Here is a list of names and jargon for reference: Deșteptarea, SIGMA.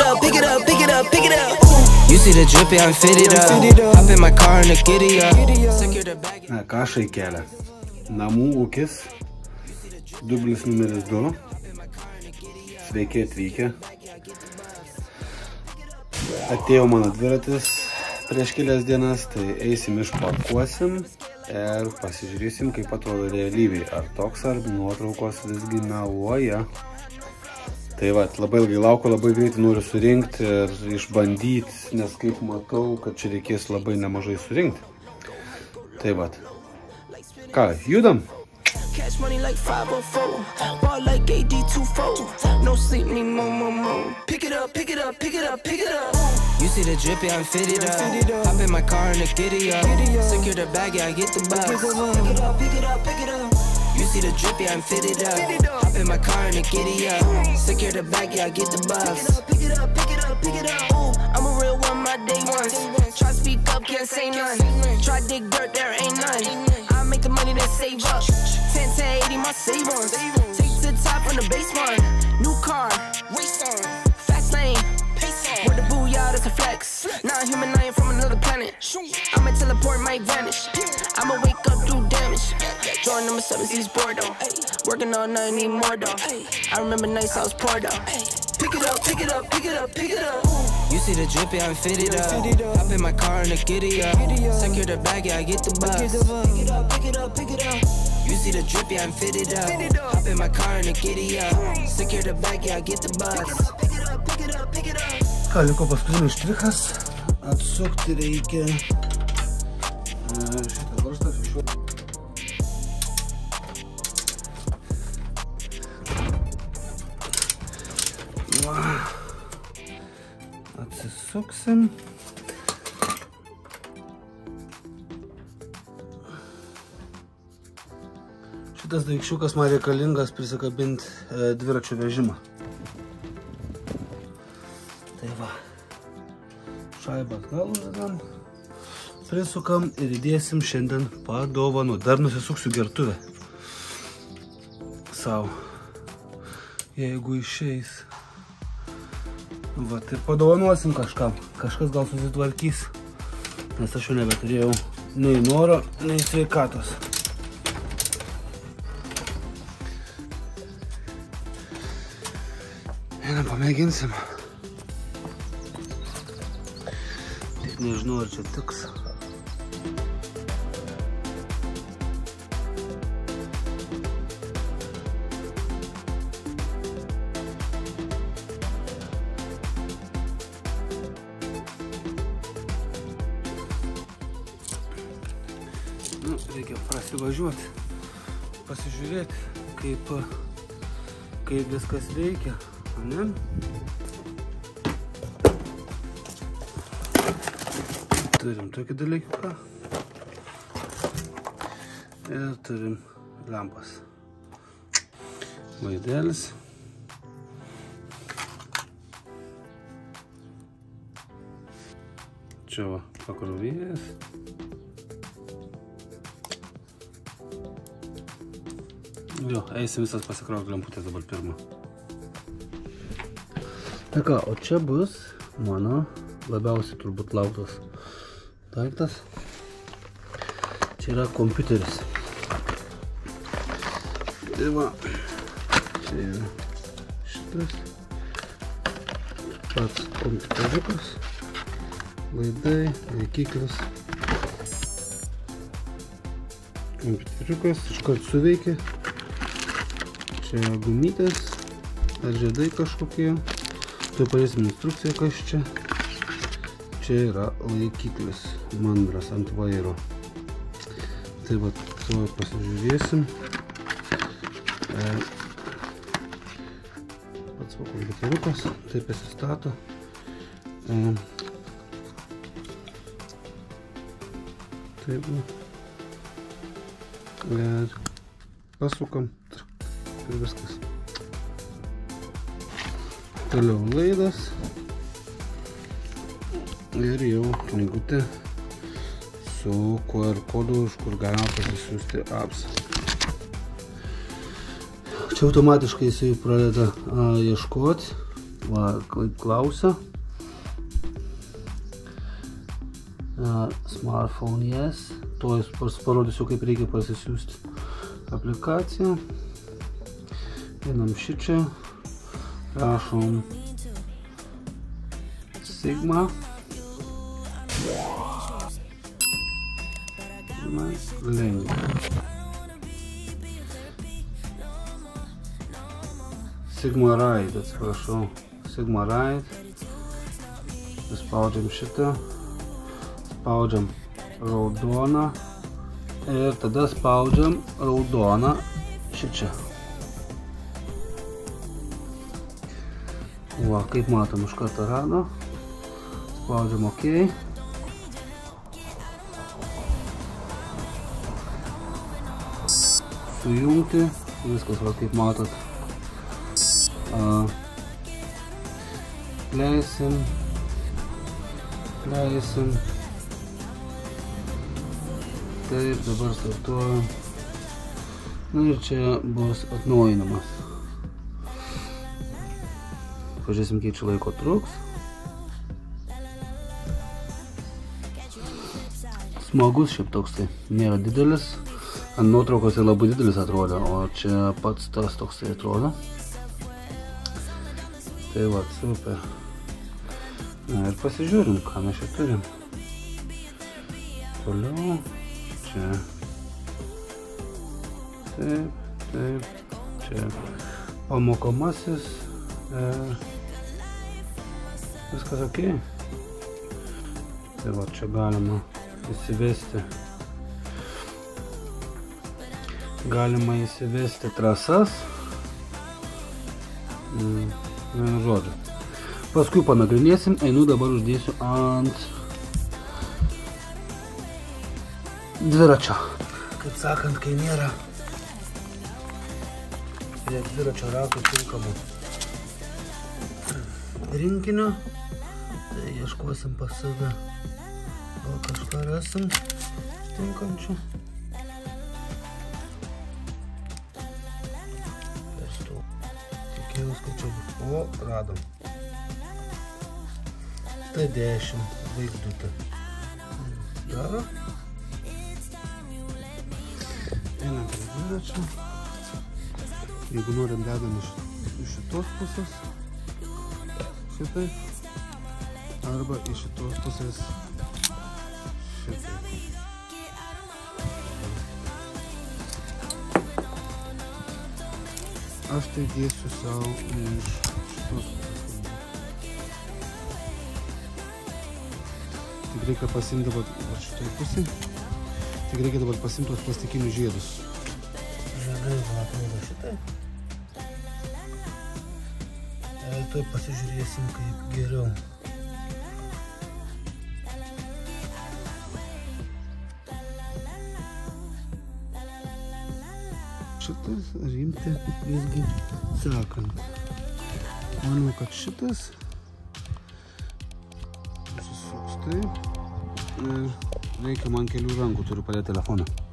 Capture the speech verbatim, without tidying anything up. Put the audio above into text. it up, pick it up, pick it up, pick it up. You see the drippy, I'm fitted up. Hop in my car and the giddy up. A caixa e kele. Namu ukis. Dublis numeris du. Sveiki atvykę. Atėjo mano dviratis prieš kelias dienas, tai eisim išpakuosim ir pasižiūrėsim, kaip atrodo realybėje, ar toks ar nuotraukos visgi meluoja. Tai va, labai ilgai laukiu, labai greitai noriu surinkti ir išbandyti, nes kaip matau, kad čia reikės labai nemažai surinkti. Tai va, ką, judam? Cash money like five oh four, ball like A D twenty-four, no sleep need more, more, more. Pick it up, pick it up, pick it up, pick it up. You see the drippy, I'm fitted up. Hop in my car and the giddy up. Secure the bag, yeah, I get the box. Pick it up, pick it up, pick it up. You see the drippy, I'm fitted up. Hop in my car and the giddy up. Secure the bag, yeah, I get the box. Pick it up, pick it up, pick it up. Ooh, I'm a real one, my day ones. Try speak up, can't say none. Try dig dirt, there ain't none. I make the money that save up. ten to eighty, my savings. Take to the top on the basement. New car, race on. Fast lane, pace on. With the booyah, that's a flex. Not a human, I am from another planet. I'ma teleport, might vanish. I'ma wake up, do damage. Join number seven, see this board though. Working all night, need more though. I remember nights I was poor though. Pick it up, pick it up, pick it up, pick it up. You see the drippy, I'm fitted up. Hop in my car and the giddy up. Secure the bag, yeah, I get the box. Pick it up, pick it up, pick it up. You see the drippy, I'm fitted up. Hop in my car and the giddy up. Secure the bag, yeah, I get the bus. Pick it up, pick it up, pick it up. Ką, liko paskutinis štrichas. Atsukti reikia šitą varstą iš šiuo. Atsisuksim. Tas daikščiukas man reikalingas prisikabinti e, dviračių vežimą. Tai va, šaibą atgal uždedam, prisukam ir įdėsim šiandien padovanų. Dar nusisuksiu gertuvę sau, jeigu išeis. Va, tai padovanuosim kažkam, kažkas gal susitvarkys, nes aš jau nebeturėjau nei noro, nei sveikatos. Einam, pamėginsim. Tik nežinau, ar čia tiks. Nu, reikia prasivažiuoti, pasižiūrėti, kaip, kaip viskas veikia. Ne? Turim tokį dalyką ir turim lampas, vaidelis, čia va pakrovėjas, jo, eisim visas pasikrauti lemputės dabar pirmą. Tai ką, o čia bus mano labiausiai turbūt lauktas daiktas. Čia yra kompiuteris. Tai va, čia yra šitas pats kompiuteriukas, laidai, laikiklis. Kompiuteriukas iškart suveikia. Čia yra gumytės ar žiedai kažkokie. Tai pažiūrėsim instrukciją, kas čia. Čia yra laikiklis, mandras ant vairo. Tai va, to pasižiūrėsim. Pats va kompiuteriukas, taip pasistato. Taip va. Pasukam ir viskas. Toliau laidas ir jau knygutė su Q R kodu, iš kur galima pasisiųsti apps. Čia automatiškai jisai pradeda ieškoti klausa. Smartphone yes, to jest parodysiu, kaip reikia pasisiųsti aplikaciją. Einam šį čia, rašom Sigma. Link. Sigma Ride, atsiprašau. Sigma Ride. Spaudžiam šitą. Spaudžiam raudoną ir tada spaudžiam raudoną šičia. Va, kaip matom, iš karto rado. Spaudžiam OK. Sujungti, viskas, va, kaip matot. Leisim, leisim. Taip, dabar startuoju. Na ir čia bus atnaujinimas. Pažiūrėsim, kiek čia laiko truks. Smagus šiaip toksai, nėra didelis. Ant nuotraukose labai didelis atrodo, o čia pats tas toksai atrodo. Tai va, super. Na ir pasižiūrim, ką mes čia turim. Toliau. Čia, taip, taip, čia pamokomasis, e, viskas ok. Tai va, čia galima įsivesti, galima įsivesti trasas, vienu žodžiu. Paskui panagrinėsim, einu dabar uždėsiu ant dviračio. Kaip sakant, kai nėra prie dviračio ratų tinkamų rinkinio, tai ieškosim pas save, gal kažką rasim tinkančių. Tikėjus, kad čia bus. O, radom. T dešimt vaikdutė. Daro. Einam prie dviračio. Jeigu norim, dedam iš šitos pusės. Šitaip. Arba iš šitos pusės. Šitaip. Aš tai dėsiu savo iš šitos pusės. Tik reikia pasiimti dabar šitoj pusėj. Tik reikia dabar pasiimti tuos plastikinius žiedus. Žiedai, matome šitai. Ir tuoj pasižiūrėsim, kaip geriau. Šitas rimti visgi sekant. Manau, kad šitas. Susisuks taip. Ir reikia man kelių rankų, turiu padėti telefoną.